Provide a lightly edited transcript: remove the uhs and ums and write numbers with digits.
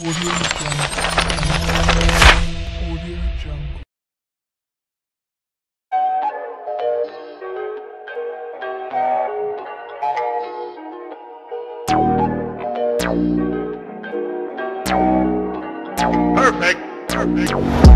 Audio Jungle. Perfect.